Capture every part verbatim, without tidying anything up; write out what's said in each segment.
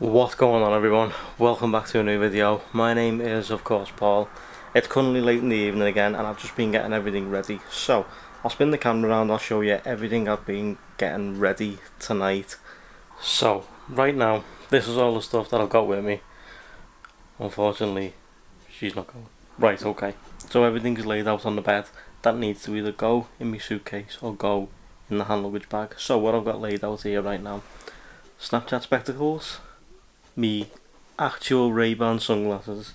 What's going on, everyone? Welcome back to a new video. My name is, of course, Paul. It's currently late in the evening again and I've just been getting everything ready. So I'll spin the camera around, I'll show you everything I've been getting ready tonight. So right now, this is all the stuff that I've got with me. Unfortunately, she's not going. Right, okay. So everything's laid out on the bed. That needs to either go in my suitcase or go in the hand luggage bag. So what I've got laid out here right now: Snapchat spectacles, me actual Ray-Ban sunglasses,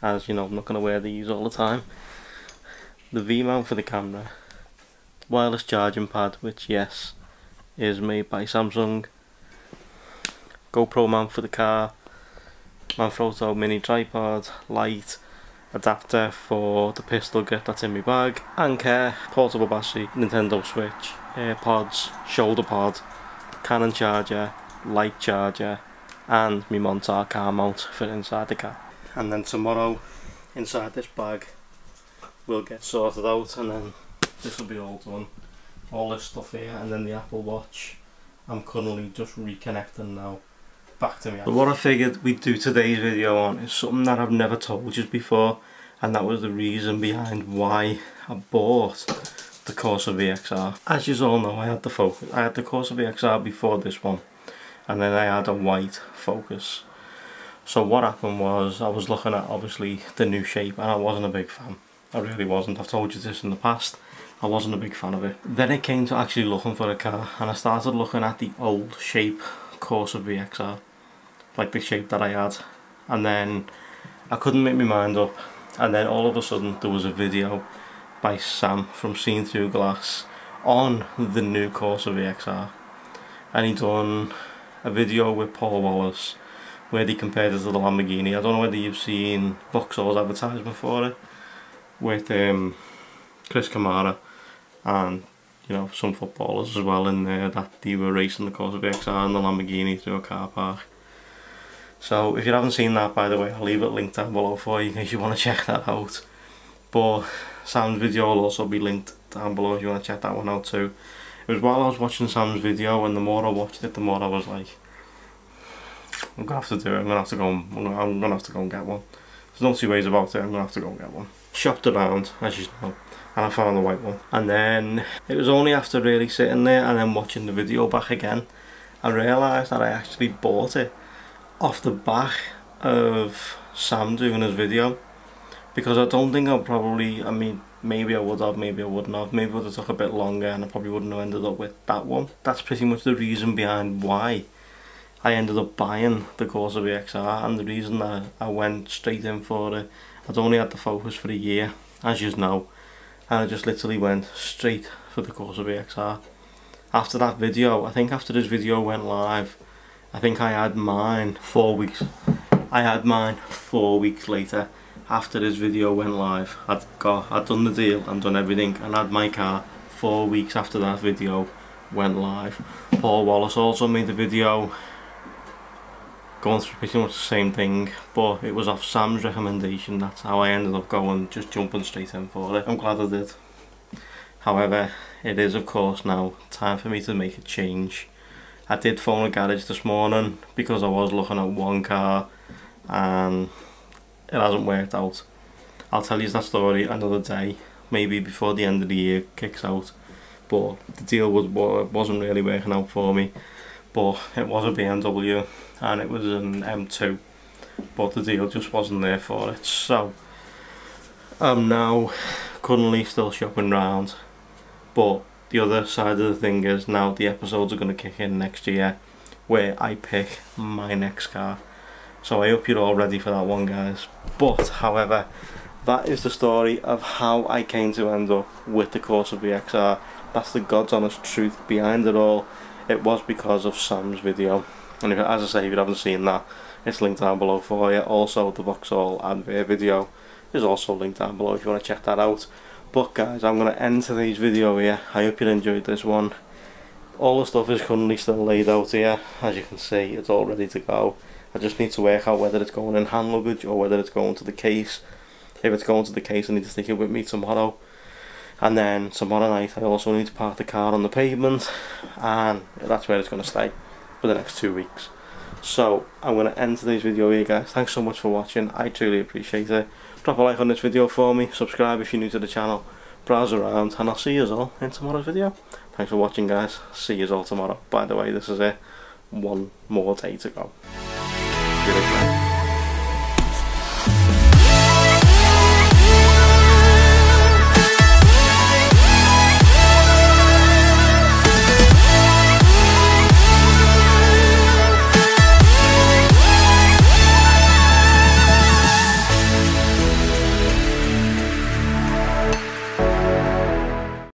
as you know I'm not going to wear these all the time, the V-mount for the camera, wireless charging pad, which yes is made by Samsung, GoPro mount for the car, Manfrotto mini tripod, light, adapter for the pistol grip that's in my bag, Anker, portable battery, Nintendo Switch, AirPods, shoulder pod, Canon charger, light charger, and my Montar car mount for inside the car. And then tomorrow, inside this bag, we'll get sorted out and then this will be all done. All this stuff here, and then the Apple Watch. I'm currently just reconnecting now back to me. But what I figured we'd do today's video on is something that I've never told you before, and that was the reason behind why I bought the Corsa V X R. As you all know, I had the Focus. I had the Corsa V X R before this one, and then I had a white Focus. So what happened was, I was looking at obviously the new shape and I wasn't a big fan. I really wasn't. I've told you this in the past, I wasn't a big fan of it. Then it came to actually looking for a car and I started looking at the old shape Corsa V X R, like the shape that I had, and then I couldn't make my mind up, and then all of a sudden there was a video by Sam from SeenThroughGlass on the new Corsa V X R, and he done a video with Paul Wallace where they compared it to the Lamborghini. I don't know whether you've seen Vauxhall's advertisement for it with um, Chris Kamara and, you know, some footballers as well in there, that they were racing the Corsa V X R and the Lamborghini through a car park. So if you haven't seen that, by the way, I'll leave it linked down below for you in case you want to check that out. But Sam's video will also be linked down below if you want to check that one out too. It was while I was watching Sam's video, and the more I watched it, the more I was like, I'm gonna have to do it. I'm gonna have to go. And, I'm gonna have to go and get one. There's no two ways about it. I'm gonna have to go and get one. Shopped around, as you know, and I found the white one. And then it was only after really sitting there and then watching the video back again, I realised that I actually bought it off the back of Sam doing his video, because I don't think I'll probably. I mean. Maybe I would have, maybe I wouldn't have, maybe it would have took a bit longer and I probably wouldn't have ended up with that one. That's pretty much the reason behind why I ended up buying the Corsa V X R, and the reason that I went straight in for it. I'd only had the Focus for a year, as you know, and I just literally went straight for the Corsa V X R. After that video, I think after this video went live, I think I had mine four weeks, I had mine four weeks later. After this video went live, I'd got, I'd done the deal and done everything, and had my car four weeks after that video went live. Paul Wallace also made a video going through pretty much the same thing, but it was off Sam's recommendation. That's how I ended up going, just jumping straight in for it. I'm glad I did. However, it is of course now time for me to make a change. I did phone a garage this morning because I was looking at one car and it hasn't worked out. I'll tell you that story another day, maybe before the end of the year kicks out. But the deal was, wasn't really working out for me. But it was a B M W and it was an M two, but the deal just wasn't there for it. So I'm now currently still shopping round. But the other side of the thing is, now the episodes are going to kick in next year where I pick my next car. So I hope you're all ready for that one, guys. But however, that is the story of how I came to end up with the Corsa V X R. That's the God's honest truth behind it all. It was because of Sam's video. And if, as I say, if you haven't seen that, it's linked down below for you. Also, the Vauxhall advert video is also linked down below if you want to check that out. But guys, I'm going to end today's video here. I hope you enjoyed this one. All the stuff is currently still laid out here. As you can see, it's all ready to go. I just need to work out whether it's going in hand luggage or whether it's going to the case. If it's going to the case, I need to take it with me tomorrow. And then tomorrow night I also need to park the car on the pavement, and that's where it's going to stay for the next two weeks. So I'm going to end today's video here, guys. Thanks so much for watching. I truly appreciate it. Drop a like on this video for me. Subscribe if you're new to the channel. Browse around, and I'll see you all in tomorrow's video. Thanks for watching, guys. See you all tomorrow. By the way, this is it. One more day to go.